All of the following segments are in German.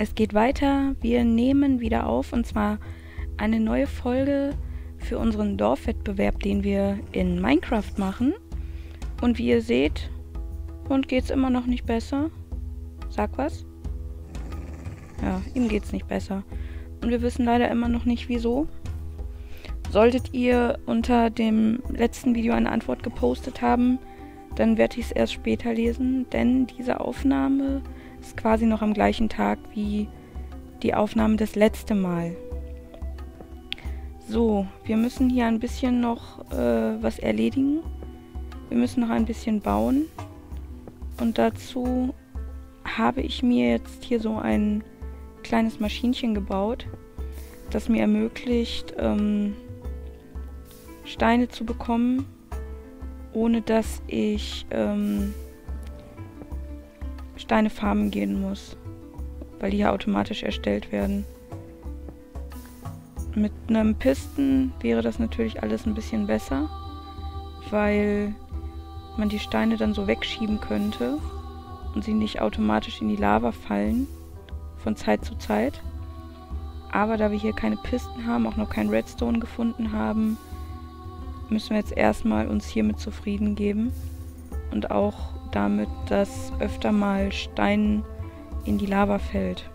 Es geht weiter. Wir nehmen wieder auf, und zwar eine neue Folge für unseren Dorfwettbewerb, den wir in Minecraft machen. Und wie ihr seht, und geht's immer noch nicht besser. Sag was. Ja, ihm geht's nicht besser. Und wir wissen leider immer noch nicht, wieso. Solltet ihr unter dem letzten Video eine Antwort gepostet haben, dann werde ich es erst später lesen, denn diese Aufnahme ist quasi noch am gleichen Tag wie die Aufnahme das letzte Mal. So, wir müssen hier ein bisschen noch was erledigen. Wir müssen noch ein bisschen bauen. Und dazu habe ich mir jetzt hier so ein kleines Maschinchen gebaut, das mir ermöglicht, Steine zu bekommen, ohne dass ich Steine farmen gehen muss, weil die ja automatisch erstellt werden. Mit einem Pisten wäre das natürlich alles ein bisschen besser, weil man die Steine dann so wegschieben könnte und sie nicht automatisch in die Lava fallen von Zeit zu Zeit. Aber da wir hier keine Pisten haben, auch noch kein Redstone gefunden haben, müssen wir jetzt erstmal uns hiermit zufrieden geben und auch damit, dass öfter mal Stein in die Lava fällt.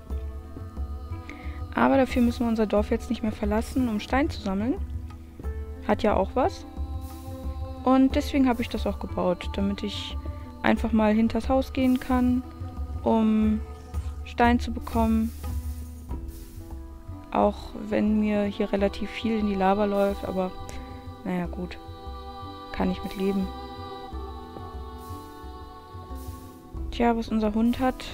Aber dafür müssen wir unser Dorf jetzt nicht mehr verlassen, um Stein zu sammeln. Hat ja auch was. Und deswegen habe ich das auch gebaut, damit ich einfach mal hinters Haus gehen kann, um Stein zu bekommen. Auch wenn mir hier relativ viel in die Lava läuft, aber naja, gut. Kann ich mit leben. Tja, was unser Hund hat,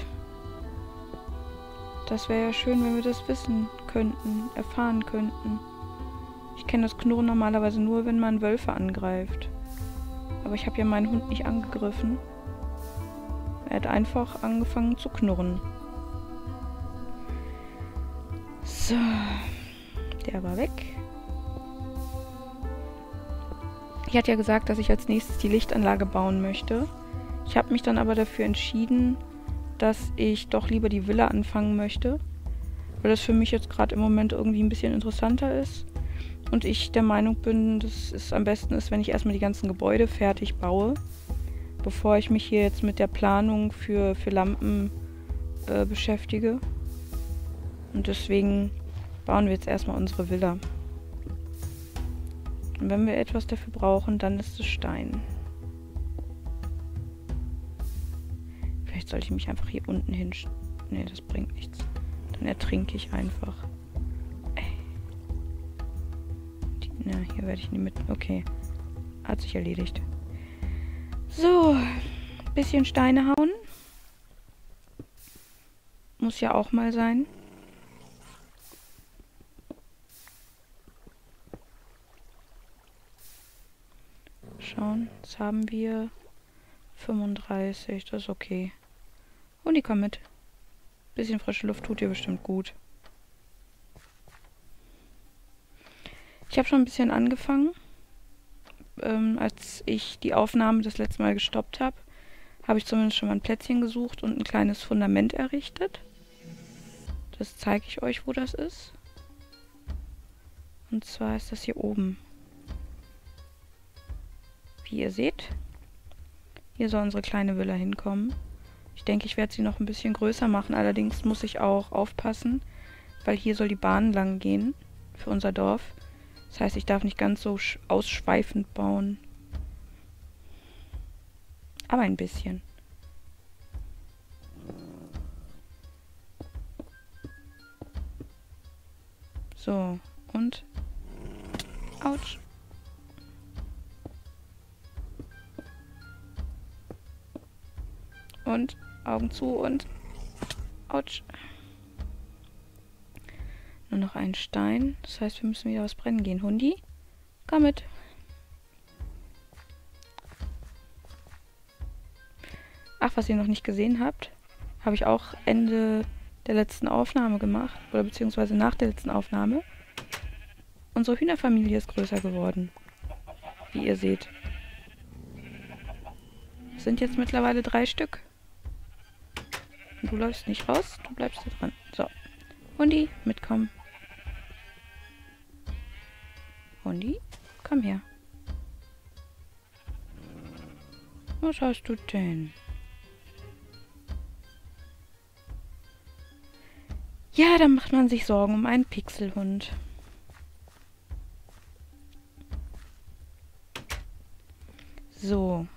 das wäre ja schön, wenn wir das wissen könnten, erfahren könnten. Ich kenne das Knurren normalerweise nur, wenn man Wölfe angreift. Aber ich habe ja meinen Hund nicht angegriffen. Er hat einfach angefangen zu knurren. So, der war weg. Ich hatte ja gesagt, dass ich als nächstes die Lichtanlage bauen möchte. Ich habe mich dann aber dafür entschieden, dass ich doch lieber die Villa anfangen möchte, weil das für mich jetzt gerade im Moment irgendwie ein bisschen interessanter ist und ich der Meinung bin, dass es am besten ist, wenn ich erstmal die ganzen Gebäude fertig baue, bevor ich mich hier jetzt mit der Planung für Lampen beschäftige. Und deswegen bauen wir jetzt erstmal unsere Villa. Und wenn wir etwas dafür brauchen, dann ist es Stein. Vielleicht sollte ich mich einfach hier unten hin... Nee, das bringt nichts. Dann ertrinke ich einfach. Na, hier werde ich nie mit... Okay. Hat sich erledigt. So. Bisschen Steine hauen. Muss ja auch mal sein. Schauen, jetzt haben wir 35, das ist okay. Und die kommen mit. Bisschen frische Luft tut ihr bestimmt gut. Ich habe schon ein bisschen angefangen. Als ich die Aufnahme das letzte Mal gestoppt habe, habe ich zumindest schon mal ein Plätzchen gesucht und ein kleines Fundament errichtet. Das zeige ich euch, wo das ist. Und zwar ist das hier oben. Wie ihr seht, hier soll unsere kleine Villa hinkommen. Ich denke, ich werde sie noch ein bisschen größer machen. Allerdings muss ich auch aufpassen, weil hier soll die Bahn lang gehen für unser Dorf. Das heißt, ich darf nicht ganz so ausschweifend bauen. Aber ein bisschen. So, und... Autsch! Und Augen zu und... Autsch. Nur noch ein Stein. Das heißt, wir müssen wieder was brennen gehen. Hundi, komm mit. Ach, was ihr noch nicht gesehen habt, habe ich auch Ende der letzten Aufnahme gemacht. Oder beziehungsweise nach der letzten Aufnahme. Unsere Hühnerfamilie ist größer geworden. Wie ihr seht. Es sind jetzt mittlerweile 3 Stück. Du läufst nicht raus, du bleibst da drin. So. Hundi, mitkommen. Hundi, komm her. Was hast du denn? Ja, dann macht man sich Sorgen um einen Pixelhund. So.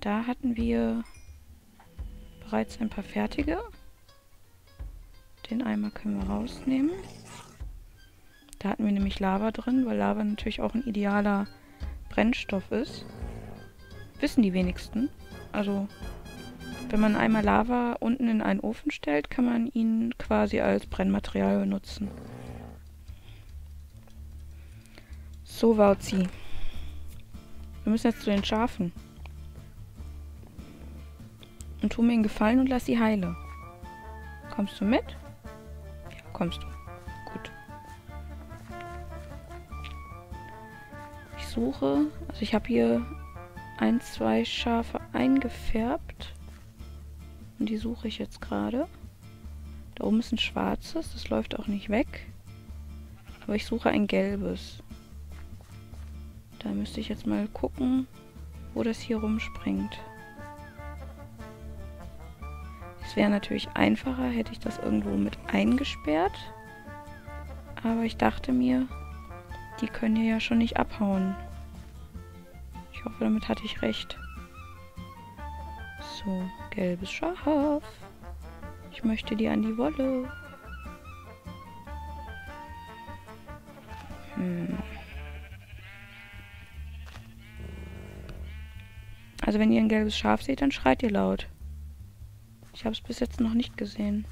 Da hatten wir bereits ein paar fertige. Den Eimer können wir rausnehmen. Da hatten wir nämlich Lava drin, weil Lava natürlich auch ein idealer Brennstoff ist. Wissen die wenigsten. Also, wenn man einmal Lava unten in einen Ofen stellt, kann man ihn quasi als Brennmaterial benutzen. So, Wauzi. Wir müssen jetzt zu den Schafen. Und tu mir einen Gefallen und lass sie heile. Kommst du mit? Ja, kommst du. Gut. Ich suche. Also ich habe hier 1, 2 Schafe eingefärbt. Und die suche ich jetzt gerade. Da oben ist ein schwarzes. Das läuft auch nicht weg. Aber ich suche ein gelbes. Da müsste ich jetzt mal gucken, wo das hier rumspringt. Es wäre natürlich einfacher, hätte ich das irgendwo mit eingesperrt. Aber ich dachte mir, die können hier ja schon nicht abhauen. Ich hoffe, damit hatte ich recht. So, gelbes Schaf. Ich möchte die an die Wolle. Also wenn ihr ein gelbes Schaf seht, dann schreit ihr laut. Ich habe es bis jetzt noch nicht gesehen.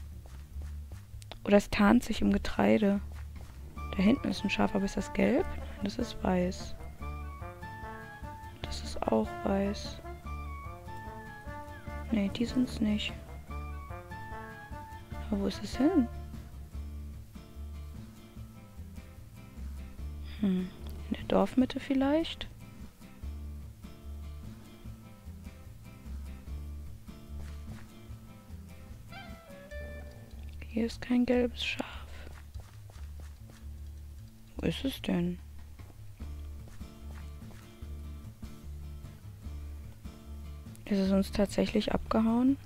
Oder es tarnt sich im Getreide. Da hinten ist ein Schaf, aber ist das gelb? Nein, das ist weiß. Das ist auch weiß. Ne, die sind es nicht. Aber wo ist es hin? In der Dorfmitte vielleicht? Hier ist kein gelbes Schaf. Wo ist es denn? Ist es uns tatsächlich abgehauen?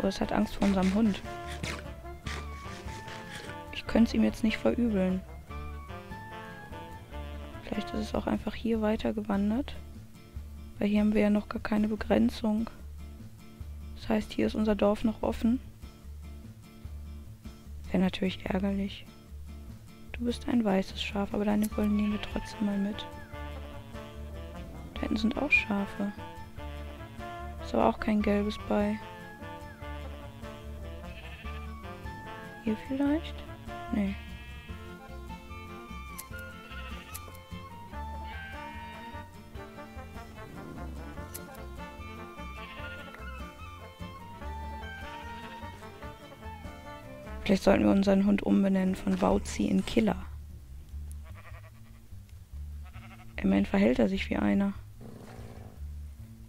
Oh, es hat Angst vor unserem Hund. Ich könnte es ihm jetzt nicht verübeln. Vielleicht ist es auch einfach hier weiter gewandert. Weil hier haben wir ja noch gar keine Begrenzung. Das heißt, hier ist unser Dorf noch offen. Wäre natürlich ärgerlich. Du bist ein weißes Schaf, aber deine Wolle nehmen wir trotzdem mal mit. Da hinten sind auch Schafe. Ist aber auch kein gelbes bei. Hier vielleicht? Nee. Vielleicht sollten wir unseren Hund umbenennen von Wauzi in Killer. Immerhin verhält er sich wie einer.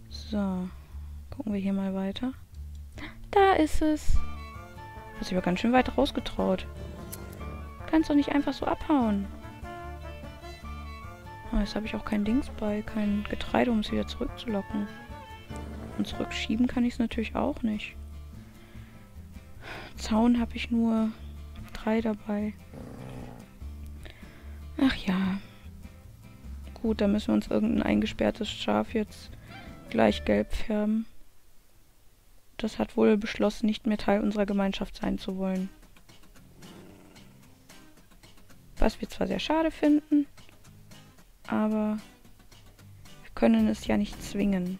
So, gucken wir hier mal weiter. Da ist es. Hast du aber ganz schön weit rausgetraut. Kannst doch nicht einfach so abhauen. Oh, jetzt habe ich auch kein Dings bei, kein Getreide, um es wieder zurückzulocken. Und zurückschieben kann ich es natürlich auch nicht. Zaun habe ich nur 3 dabei. Ach ja. Gut, dann müssen wir uns irgendein eingesperrtes Schaf jetzt gleich gelb färben. Das hat wohl beschlossen, nicht mehr Teil unserer Gemeinschaft sein zu wollen. Was wir zwar sehr schade finden, aber wir können es ja nicht zwingen.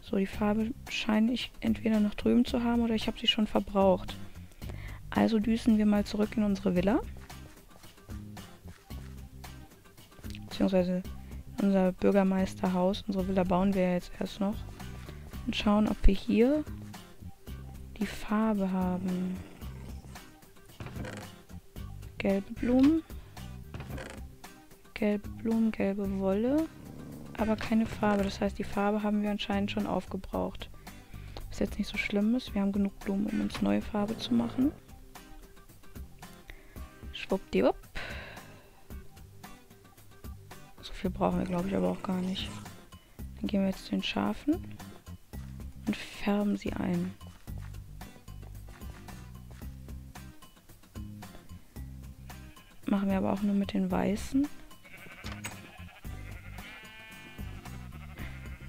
So, die Farbe scheine ich entweder noch drüben zu haben oder ich habe sie schon verbraucht. Also düsen wir mal zurück in unsere Villa. Beziehungsweise unser Bürgermeisterhaus. Unsere Villa bauen wir ja jetzt erst noch. Und schauen, ob wir hier die Farbe haben. Gelbe Blumen. gelbe Blumen, gelbe Wolle, aber keine Farbe. Das heißt, die Farbe haben wir anscheinend schon aufgebraucht. Was jetzt nicht so schlimm ist. Wir haben genug Blumen, um uns neue Farbe zu machen. Schwuppdiwupp. So viel brauchen wir, glaube ich, aber auch gar nicht. Dann gehen wir jetzt zu den Schafen und färben sie ein. Machen wir aber auch nur mit den Weißen.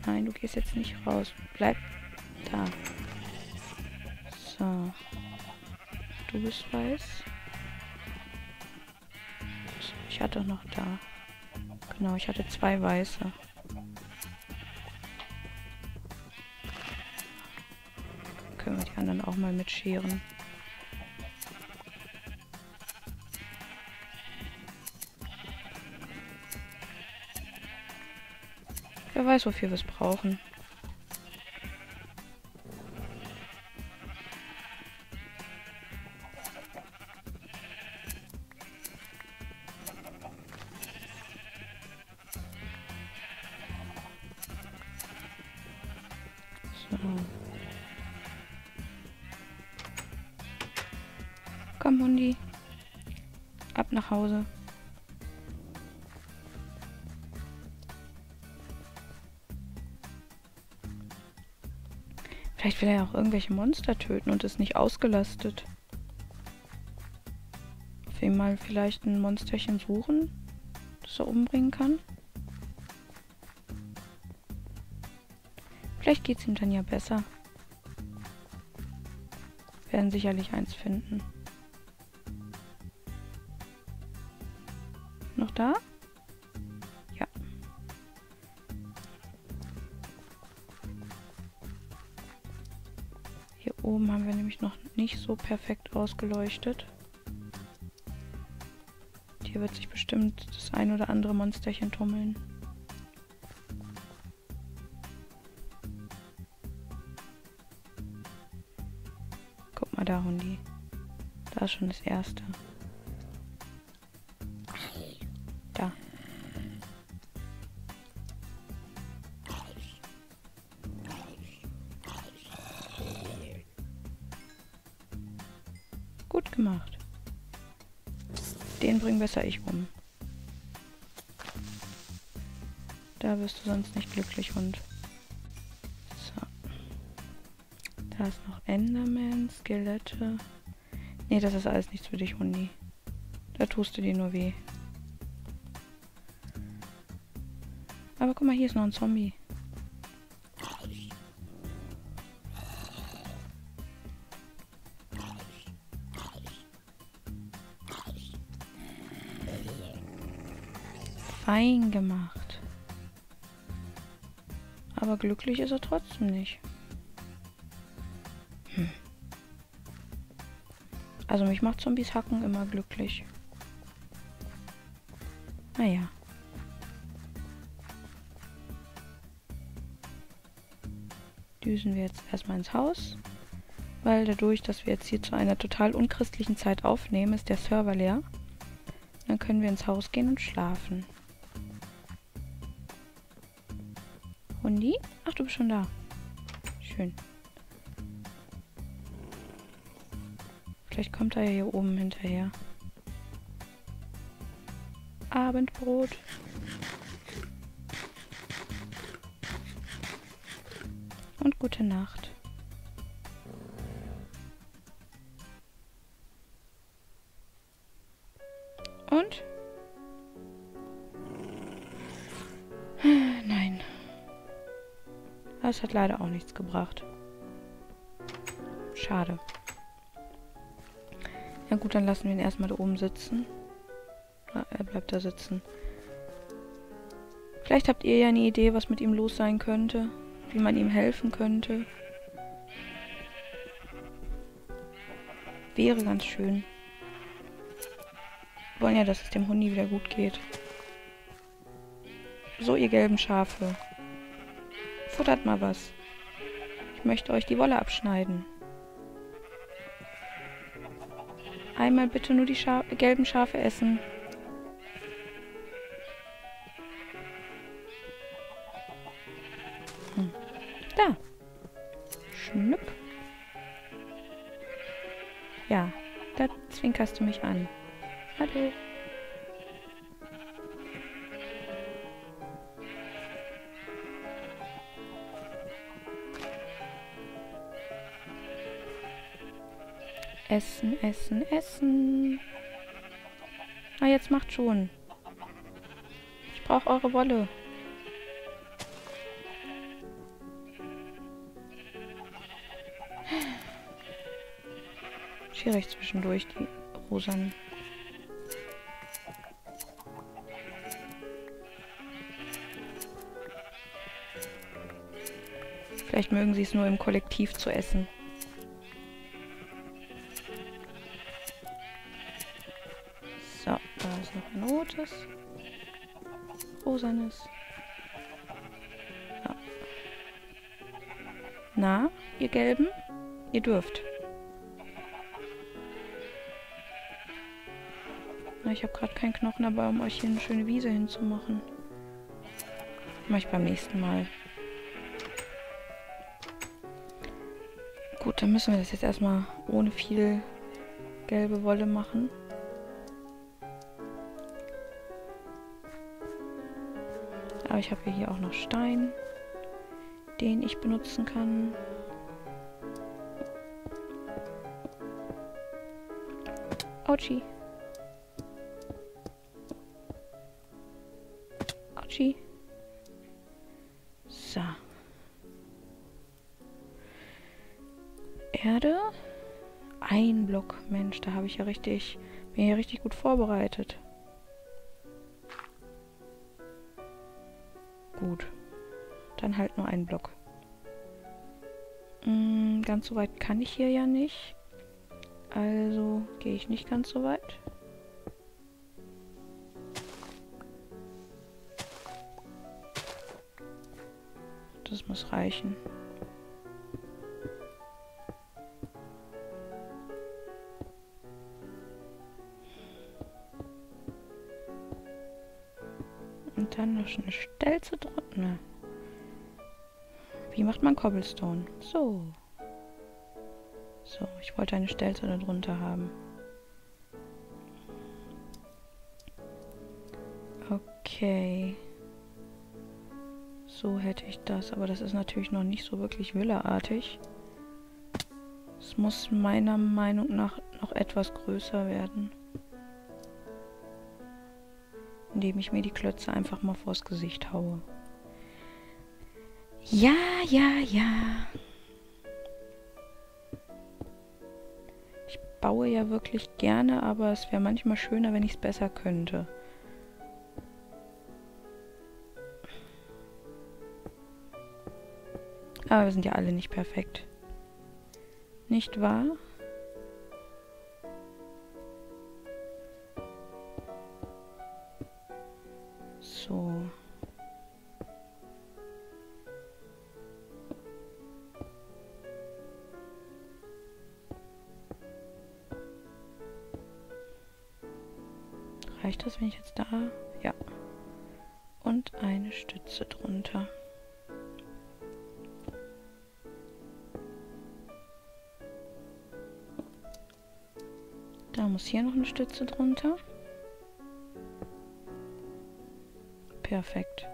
Nein, du gehst jetzt nicht raus. Bleib da. So. Du bist weiß. Ich hatte noch da. Genau, ich hatte 2 Weiße. Können wir die anderen auch mal mitscheren. Wer weiß, wofür wir es brauchen. So. Komm, Hundi. Ab nach Hause. Vielleicht will er auch irgendwelche Monster töten und ist nicht ausgelastet. Auf jeden Fall vielleicht ein Monsterchen suchen, das er umbringen kann. Vielleicht geht es ihm dann ja besser. Wir werden sicherlich eins finden. Noch da? Ja. Hier oben haben wir nämlich noch nicht so perfekt ausgeleuchtet. Und hier wird sich bestimmt das ein oder andere Monsterchen tummeln. Da, Hundi. Da ist schon das erste. Da. Gut gemacht. Den bring besser ich um. Da wirst du sonst nicht glücklich, Hund. Da ist noch Enderman, Skelette. Nee, das ist alles nichts für dich, Hundi. Da tust du dir nur weh. Aber guck mal, hier ist noch ein Zombie. Fein gemacht. Aber glücklich ist er trotzdem nicht. Also mich macht Zombies hacken immer glücklich. Naja. Düsen wir jetzt erstmal ins Haus. Weil dadurch, dass wir jetzt hier zu einer total unchristlichen Zeit aufnehmen, ist der Server leer. Dann können wir ins Haus gehen und schlafen. Hundi? Ach, du bist schon da. Schön. Vielleicht kommt er ja hier oben hinterher. Abendbrot. Und gute Nacht. Und? Nein. Das hat leider auch nichts gebracht. Schade. Na gut, dann lassen wir ihn erstmal da oben sitzen. Ah, er bleibt da sitzen. Vielleicht habt ihr ja eine Idee, was mit ihm los sein könnte. Wie man ihm helfen könnte. Wäre ganz schön. Wir wollen ja, dass es dem Hundi wieder gut geht. So, ihr gelben Schafe. Futtert mal was. Ich möchte euch die Wolle abschneiden. Einmal bitte nur die gelben Schafe essen. Schnupp. Ja, da zwinkerst du mich an. Hallo. Essen, essen, essen. Ah, jetzt macht schon. Ich brauche eure Wolle. Schwierig zwischendurch, die Rosanen. Vielleicht mögen sie es nur im Kollektiv zu essen. So, da ist noch ein rotes. Rosanes. Ja. Na, ihr Gelben? Ihr dürft. Ich habe gerade keinen Knochen dabei, um euch hier eine schöne Wiese hinzumachen. Mach ich beim nächsten Mal. Gut, dann müssen wir das jetzt erstmal ohne viel gelbe Wolle machen. Aber ich habe hier auch noch Stein, den ich benutzen kann. Autschi. Autschi. So. Erde. Ein Block. Mensch, da habe ich ja richtig, bin ja richtig gut vorbereitet. Gut. Dann halt nur einen Block. Ganz so weit kann ich hier ja nicht. Also gehe ich nicht ganz so weit. Das muss reichen. Und dann noch eine Stelze drunter. Wie macht man Cobblestone? So. So, ich wollte eine Stelze da drunter haben. Okay. So hätte ich das, aber das ist natürlich noch nicht so wirklich villaartig. Es muss meiner Meinung nach noch etwas größer werden. Indem ich mir die Klötze einfach mal vors Gesicht haue. Ja, ja, ja. Ich baue ja wirklich gerne, aber es wäre manchmal schöner, wenn ich es besser könnte. Aber wir sind ja alle nicht perfekt. Nicht wahr? So. Reicht das, wenn ich jetzt da... Ja. Und eine Stütze drunter. Da muss hier noch eine Stütze drunter. Perfekt.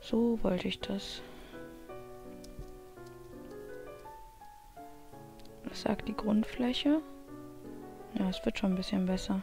So wollte ich das. Was sagt die Grundfläche? Ja, es wird schon ein bisschen besser.